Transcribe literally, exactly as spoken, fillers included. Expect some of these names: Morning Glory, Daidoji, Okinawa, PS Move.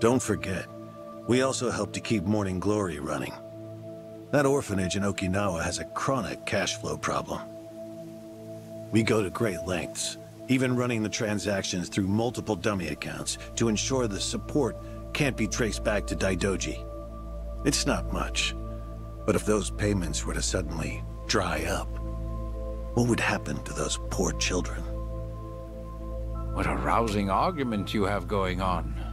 Don't forget, we also help to keep Morning Glory running. That orphanage in Okinawa has a chronic cash flow problem. We go to great lengths, even running the transactions through multiple dummy accounts to ensure the support can't be traced back to Daidoji. It's not much, but if those payments were to suddenly dry up, what would happen to those poor children? What a rousing argument you have going on.